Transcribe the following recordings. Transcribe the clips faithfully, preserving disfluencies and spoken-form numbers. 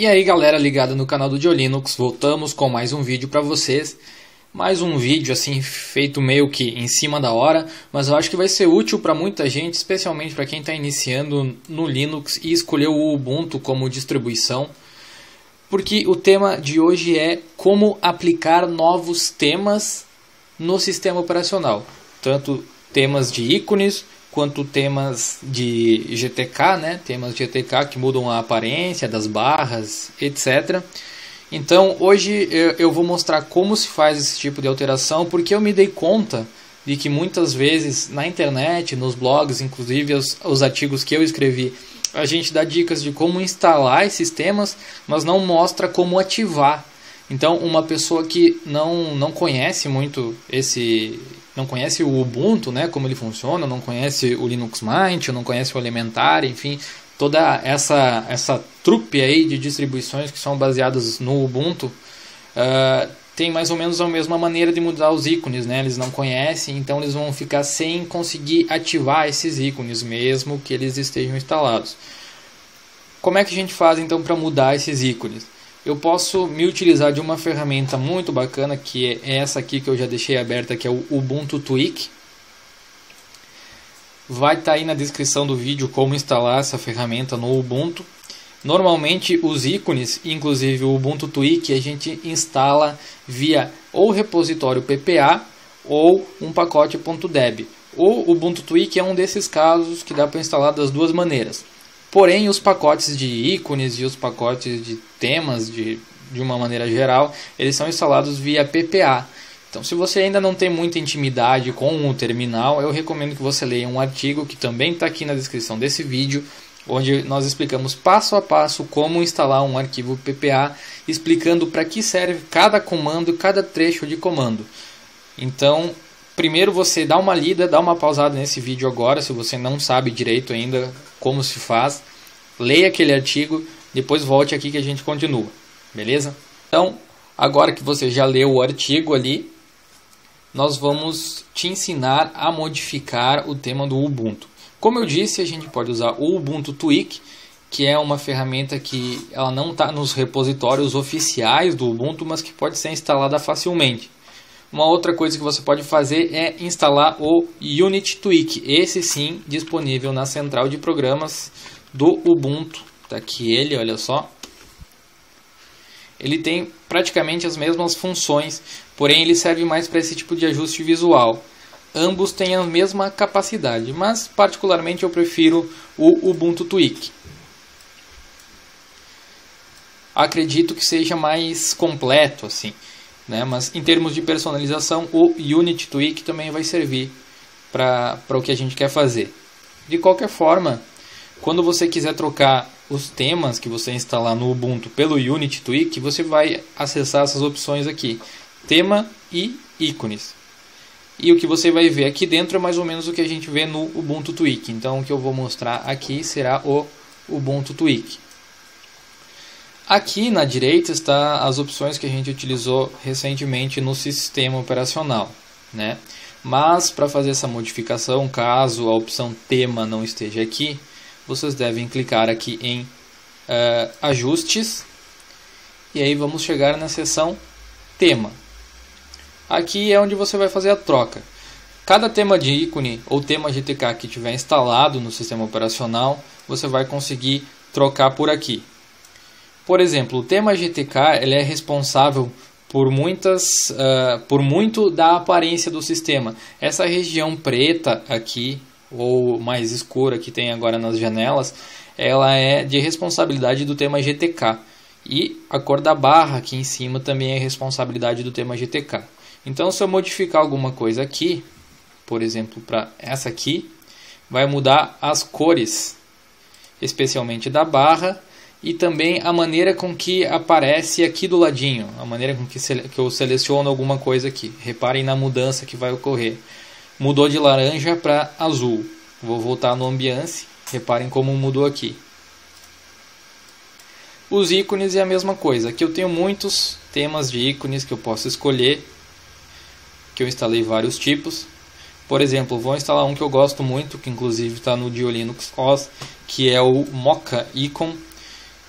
E aí galera ligada no canal do Diolinux, voltamos com mais um vídeo para vocês. Mais um vídeo assim feito meio que em cima da hora, mas eu acho que vai ser útil para muita gente, especialmente para quem está iniciando no Linux e escolheu o Ubuntu como distribuição. Porque o tema de hoje é como aplicar novos temas no sistema operacional. Tanto temas de ícones, quanto temas de G T K, né? Temas de G T K que mudam a aparência das barras, etcétera. Então, hoje eu vou mostrar como se faz esse tipo de alteração, porque eu me dei conta de que muitas vezes na internet, nos blogs, inclusive os, os artigos que eu escrevi, a gente dá dicas de como instalar esses temas, mas não mostra como ativar. Então, uma pessoa que não, não conhece muito esse... não conhece o Ubuntu, né, como ele funciona, não conhece o Linux Mint, não conhece o Elementar, enfim, toda essa, essa trupe aí de distribuições que são baseadas no Ubuntu, uh, tem mais ou menos a mesma maneira de mudar os ícones, né? Eles não conhecem, então eles vão ficar sem conseguir ativar esses ícones, mesmo que eles estejam instalados. Como é que a gente faz então para mudar esses ícones? Eu posso me utilizar de uma ferramenta muito bacana, que é essa aqui que eu já deixei aberta, que é o Ubuntu Tweak. Vai estar aí na descrição do vídeo como instalar essa ferramenta no Ubuntu. Normalmente os ícones, inclusive o Ubuntu Tweak, a gente instala via ou repositório P P A ou um pacote .deb. O Ubuntu Tweak é um desses casos que dá para instalar das duas maneiras. Porém, os pacotes de ícones e os pacotes de temas, de, de uma maneira geral, eles são instalados via P P A. Então, se você ainda não tem muita intimidade com o terminal, eu recomendo que você leia um artigo que também está aqui na descrição desse vídeo, onde nós explicamos passo a passo como instalar um arquivo P P A, explicando para que serve cada comando, cada trecho de comando. Então... primeiro você dá uma lida, dá uma pausada nesse vídeo agora, se você não sabe direito ainda como se faz. Leia aquele artigo, depois volte aqui que a gente continua, beleza? Então, agora que você já leu o artigo ali, nós vamos te ensinar a modificar o tema do Ubuntu. Como eu disse, a gente pode usar o Ubuntu Tweak, que é uma ferramenta que ela não está nos repositórios oficiais do Ubuntu, mas que pode ser instalada facilmente. Uma outra coisa que você pode fazer é instalar o Unity Tweak, esse sim disponível na central de programas do Ubuntu. Tá aqui ele, olha só. Ele tem praticamente as mesmas funções, porém ele serve mais para esse tipo de ajuste visual. Ambos têm a mesma capacidade, mas particularmente eu prefiro o Ubuntu Tweak. Acredito que seja mais completo assim. Né? Mas em termos de personalização, o Unity Tweak também vai servir para o que a gente quer fazer. De qualquer forma, quando você quiser trocar os temas que você instalar no Ubuntu pelo Unity Tweak, você vai acessar essas opções aqui, tema e ícones. E o que você vai ver aqui dentro é mais ou menos o que a gente vê no Ubuntu Tweak. Então o que eu vou mostrar aqui será o Ubuntu Tweak. Aqui na direita está as opções que a gente utilizou recentemente no sistema operacional, né? Mas para fazer essa modificação, caso a opção tema não esteja aqui, vocês devem clicar aqui em uh, ajustes e aí vamos chegar na seção tema. Aqui é onde você vai fazer a troca. Cada tema de ícone ou tema G T K que tiver instalado no sistema operacional, você vai conseguir trocar por aqui. Por exemplo, o tema G T K ele é responsável por, muitas, uh, por muito da aparência do sistema. Essa região preta aqui, ou mais escura que tem agora nas janelas, ela é de responsabilidade do tema G T K. E a cor da barra aqui em cima também é responsabilidade do tema G T K. Então, se eu modificar alguma coisa aqui, por exemplo, para essa aqui, vai mudar as cores, especialmente da barra, e também a maneira com que aparece aqui do ladinho, a maneira com que, que eu seleciono alguma coisa aqui. Reparem na mudança que vai ocorrer. Mudou de laranja para azul. Vou voltar no ambiance, reparem como mudou aqui. Os ícones é a mesma coisa. Aqui eu tenho muitos temas de ícones que eu posso escolher, que eu instalei vários tipos. Por exemplo, vou instalar um que eu gosto muito, que inclusive está no DiolinuxOS, que é o Mocha Icon.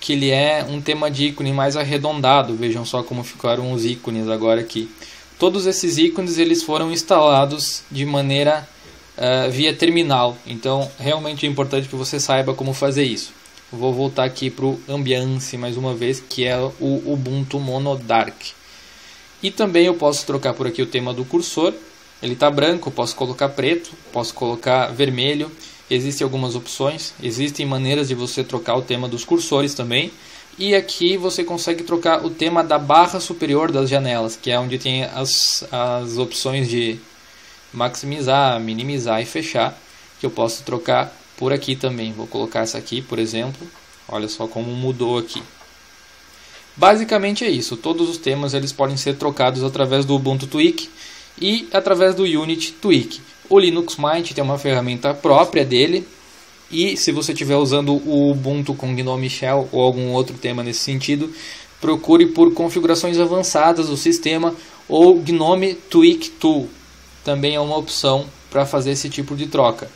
que ele é um tema de ícone mais arredondado. Vejam só como ficaram os ícones agora aqui. Todos esses ícones eles foram instalados de maneira uh, via terminal. Então, realmente é importante que você saiba como fazer isso. Vou voltar aqui para o Ambiance mais uma vez, que é o Ubuntu Mono Dark. E também eu posso trocar por aqui o tema do cursor. Ele está branco, posso colocar preto, posso colocar vermelho. Existem algumas opções, existem maneiras de você trocar o tema dos cursores também. E aqui você consegue trocar o tema da barra superior das janelas, que é onde tem as, as opções de maximizar, minimizar e fechar, que eu posso trocar por aqui também. Vou colocar essa aqui, por exemplo. Olha só como mudou aqui. Basicamente é isso. Todos os temas eles podem ser trocados através do Ubuntu Tweak e através do Unity Tweak. O Linux Mint tem uma ferramenta própria dele. E se você estiver usando o Ubuntu com GNOME Shell ou algum outro tema nesse sentido, procure por configurações avançadas do sistema ou GNOME Tweak Tool. Também é uma opção para fazer esse tipo de troca.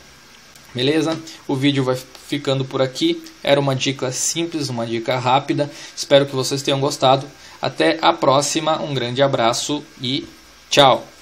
Beleza? O vídeo vai ficando por aqui. Era uma dica simples, uma dica rápida. Espero que vocês tenham gostado. Até a próxima. Um grande abraço e tchau!